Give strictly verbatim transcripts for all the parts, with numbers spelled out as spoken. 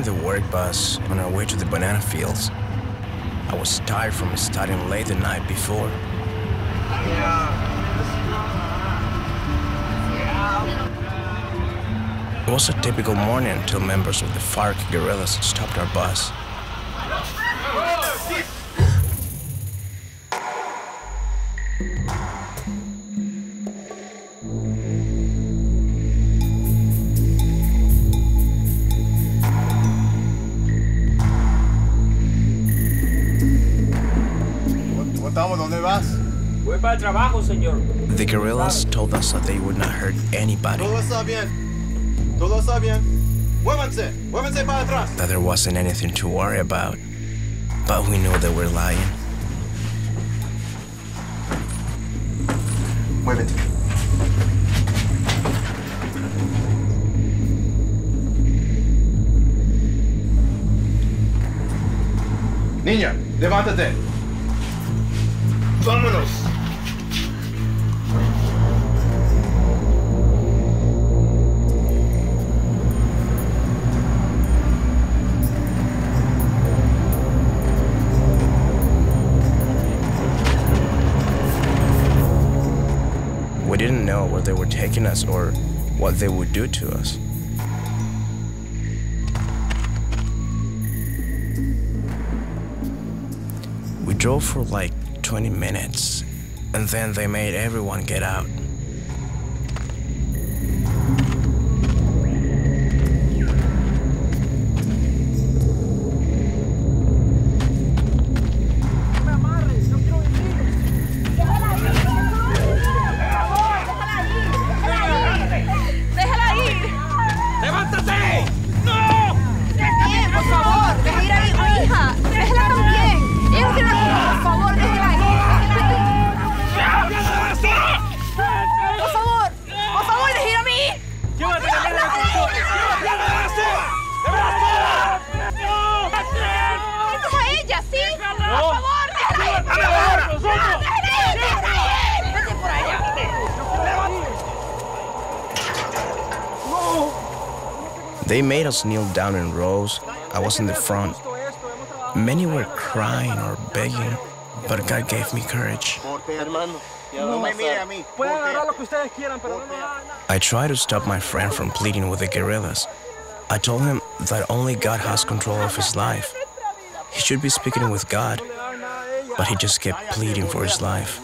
on the work bus on our way to the banana fields. I was tired from studying late the night before. It was a typical morning until members of the FARC guerrillas stopped our bus. The guerrillas told us that they would not hurt anybody. That there wasn't anything to worry about. But we knew they were lying. Muévete. Niña, levántate. Vámonos. We didn't know where they were taking us or what they would do to us. We drove for like twenty minutes, and then they made everyone get out. They made us kneel down in rows. I was in the front. Many were crying or begging, but God gave me courage. I tried to stop my friend from pleading with the guerrillas. I told him that only God has control of his life. He should be speaking with God, but he just kept pleading for his life.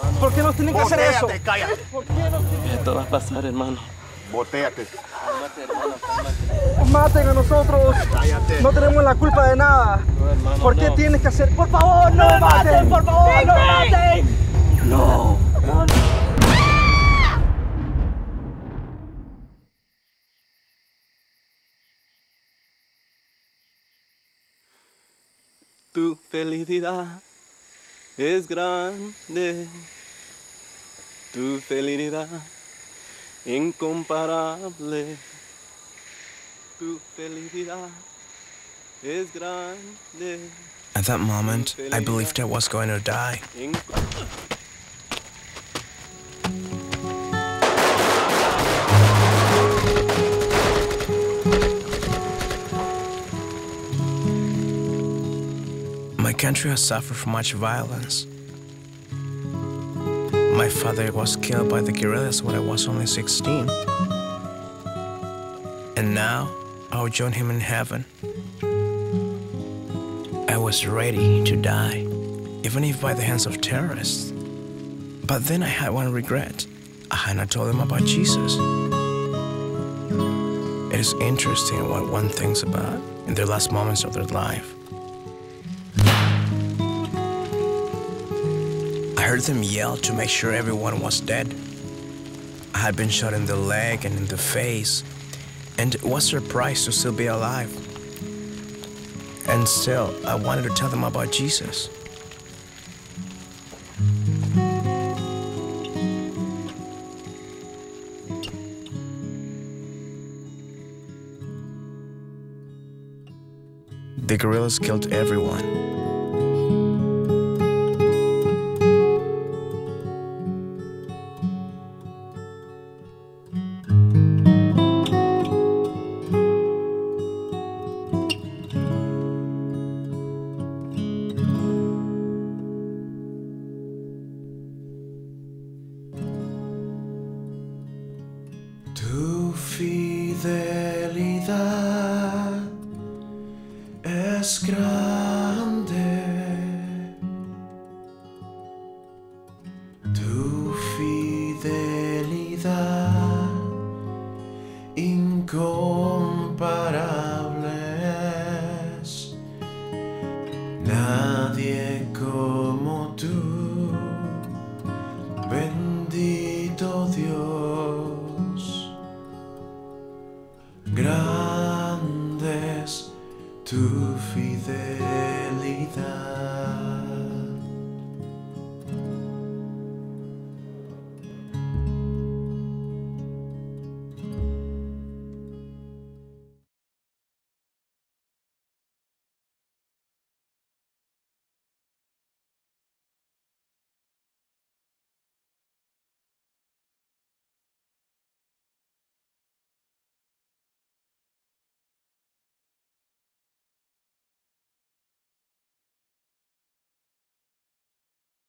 Maten a nosotros, no tenemos la culpa de nada. ¿Por qué tienes que hacer? Por favor, no me maten, por favor, no me maten. No. Tu felicidad es grande, tu felicidad incomparable. Tu felicidad es grande. At that moment, I believed I was going to die. My country has suffered from much violence. My father was killed by the guerrillas when I was only sixteen. And now, I'll join him in heaven. I was ready to die, even if by the hands of terrorists. But then I had one regret. I had not told him about Jesus. It is interesting what one thinks about in their last moments of their life. I heard them yell to make sure everyone was dead. I had been shot in the leg and in the face, and was surprised to still be alive. And still, I wanted to tell them about Jesus. The guerrillas killed everyone. fidelidad es grande, tu fidelidad incondicional.